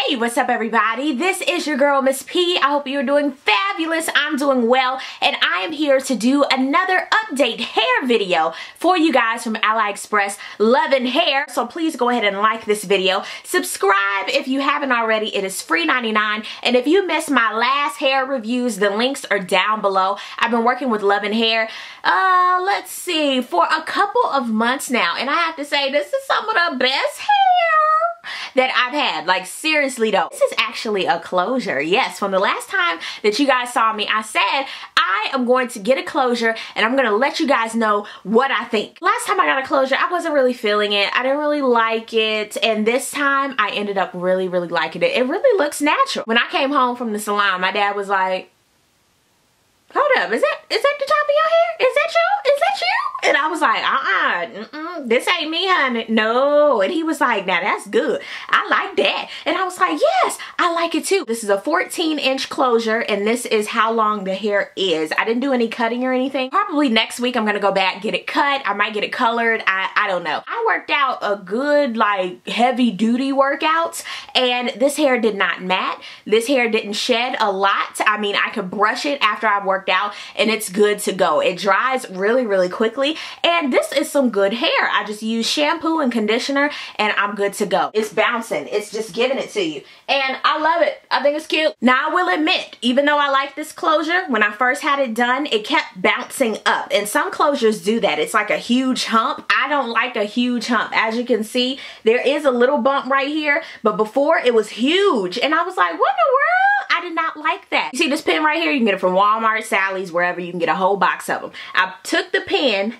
Hey, what's up everybody? This is your girl, Miss P. I hope you're doing fabulous. I'm doing well, and I am here to do another update hair video for you guys from AliExpress, Lovin' Hair. So please go ahead and like this video. Subscribe if you haven't already. It is free 99. And if you missed my last hair reviews, the links are down below. I've been working with Lovin' Hair, let's see, for a couple of months now. And I have to say, this is some of the best hair that I've had. Like, seriously though, this is actually a closure. Yes, from the last time that you guys saw me, I said I am going to get a closure and I'm gonna let you guys know what I think. Last time I got a closure, I wasn't really feeling it. I didn't really like it, and this time I ended up really liking it. It really looks natural. When I came home from the salon, my dad was like, hold up, is that the top of your hair? Is that you? Is that you? And I was like, this ain't me, honey. No. And he was like, now that's good. I like that. And I was like, yes, I like it too. This is a 14-inch closure, and this is how long the hair is. I didn't do any cutting or anything. Probably next week I'm gonna go back, get it cut. I might get it colored. I don't know. I worked out a good, like, heavy-duty workouts, and this hair did not matte. This hair didn't shed a lot. I mean, I could brush it after I worked out and it's good to go. It dries really quickly, and this is some good hair. I just use shampoo and conditioner and I'm good to go. It's bouncing, it's just giving it to you, and I love it. I think it's cute. Now I will admit, even though I like this closure, when I first had it done, it kept bouncing up, and some closures do that. It's like a huge hump. I don't like a huge hump. As you can see, there is a little bump right here, but before it was huge, and I was like, what in the world? I did not like that. You see this pin right here? You can get it from Walmart, Sally's, wherever. You can get a whole box of them. I took the pin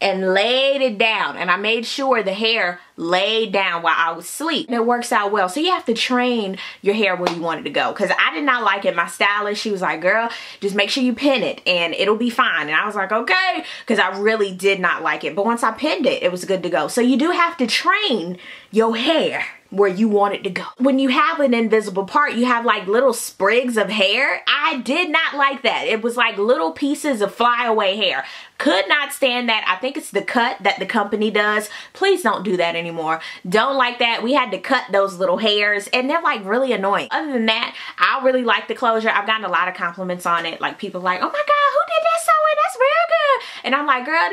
and laid it down, and I made sure the hair laid down while I was asleep, and it works out well. So you have to train your hair where you want it to go, because I did not like it. My stylist, she was like, girl, just make sure you pin it and it'll be fine. And I was like, okay, because I really did not like it. But once I pinned it, it was good to go. So you do have to train your hair where you want it to go. When you have an invisible part, you have like little sprigs of hair. I did not like that. It was like little pieces of flyaway hair. Could not stand that. I think it's the cut that the company does. Please don't do that anymore. Don't like that. We had to cut those little hairs, and they're like really annoying. Other than that, I really like the closure. I've gotten a lot of compliments on it. Like, people like, oh my God, who did that sewing? That's real good. And I'm like, girl,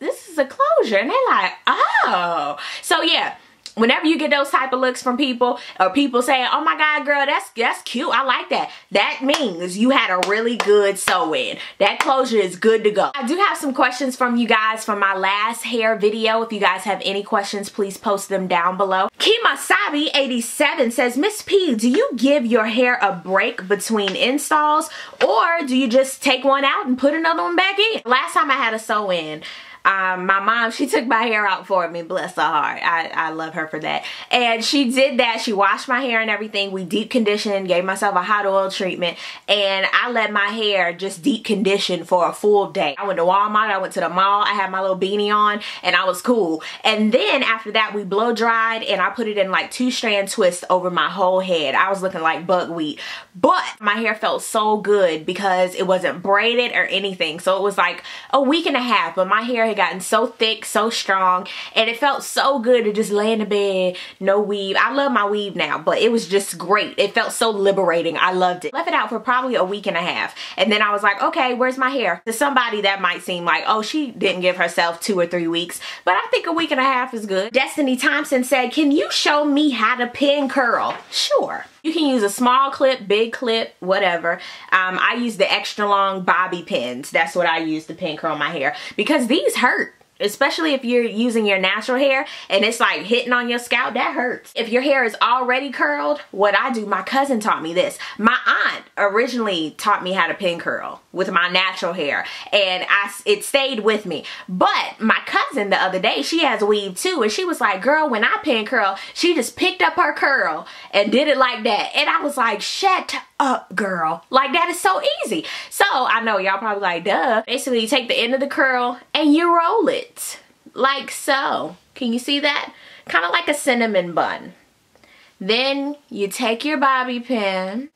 this is a closure. And they're like, oh. So yeah. Whenever you get those type of looks from people, or people saying, oh my God, girl, that's cute, I like that, that means you had a really good sew-in. That closure is good to go. I do have some questions from you guys from my last hair video. If you guys have any questions, please post them down below. Kimasabi87 says, Miss P, do you give your hair a break between installs, or do you just take one out and put another one back in? Last time I had a sew-in, my mom, she took my hair out for me, bless her heart. I love her for that. And she did that. She washed my hair and everything. We deep conditioned, gave myself a hot oil treatment, and I let my hair just deep condition for a full day. I went to Walmart, I went to the mall, I had my little beanie on, and I was cool. And then after that, we blow dried, and I put it in like 2-strand twists over my whole head. I was looking like buckwheat. But my hair felt so good because it wasn't braided or anything. So it was like a week and a half, but my hair had gotten so thick, so strong, and it felt so good to just lay in the bed, no weave. I love my weave now, but it was just great. It felt so liberating. I loved it. Left it out for probably a week and a half, and then I was like, okay, where's my hair? To somebody that might seem like, oh, she didn't give herself 2 or 3 weeks, but I think a week and a half is good. Destiny Thompson said, can you show me how to pin curl? Sure. You can use a small clip, big clip, whatever. I use the extra long bobby pins. That's what I use to pin curl my hair, because these hurt. Especially if you're using your natural hair and it's like hitting on your scalp, that hurts. If your hair is already curled, what I do, my cousin taught me this. My aunt originally taught me how to pin curl with my natural hair, and it stayed with me. But my cousin the other day, she has weave too, and she was like, girl, when I pin curl, she just picked up her curl and did it like that. And I was like, shut up, girl. Like, that is so easy. So I know y'all probably like, duh. Basically, you take the end of the curl and you roll it. Like so. Can you see that? Kind of like a cinnamon bun. Then you take your bobby pin,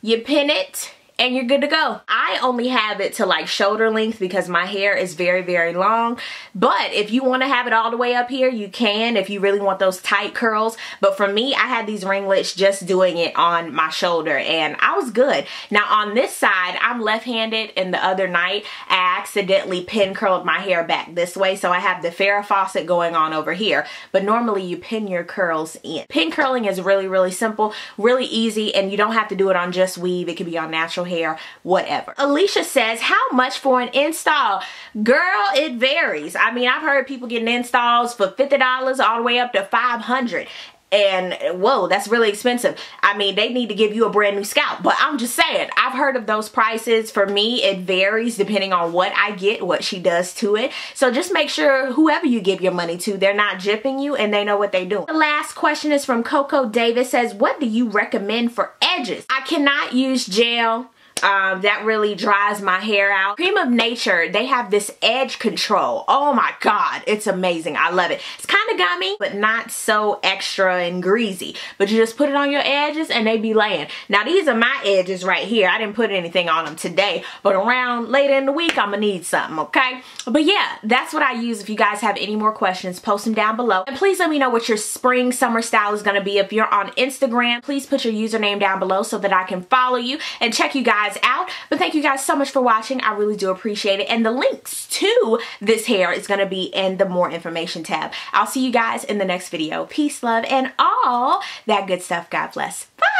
you pin it, and you're good to go. I only have it to like shoulder length because my hair is very, very long. But if you want to have it all the way up here, you can if you really want those tight curls. But for me, I had these ringlets just doing it on my shoulder and I was good. Now on this side, I'm left-handed, and the other night I accidentally pin curled my hair back this way. So I have the Farrah Fawcett going on over here. But normally you pin your curls in. Pin curling is really, really simple, really easy, and you don't have to do it on just weave. It could be on natural hair, whatever. Alicia says, how much for an install? Girl, it varies. I mean, I've heard people getting installs for $50 all the way up to $500. And whoa, that's really expensive. I mean, they need to give you a brand new scalp. But I'm just saying, I've heard of those prices. For me, it varies depending on what I get, what she does to it. So just make sure whoever you give your money to, they're not gypping you and they know what they do. The last question is from Coco Davis. Says, what do you recommend for edges? I cannot use gel. That really dries my hair out. Cream of Nature, they have this edge control. Oh my God, it's amazing. I love it. It's kind of gummy, but not so extra and greasy. But you just put it on your edges and they be laying. Now these are my edges right here. I didn't put anything on them today, but around later in the week, I'm gonna need something, okay? But yeah, that's what I use. If you guys have any more questions, post them down below. And please let me know what your spring, summer style is gonna be. If you're on Instagram, please put your username down below so that I can follow you and check you guys out. But thank you guys so much for watching. I really do appreciate it. And the links to this hair is going to be in the more information tab. I'll see you guys in the next video. Peace, love, and all that good stuff. God bless. Bye.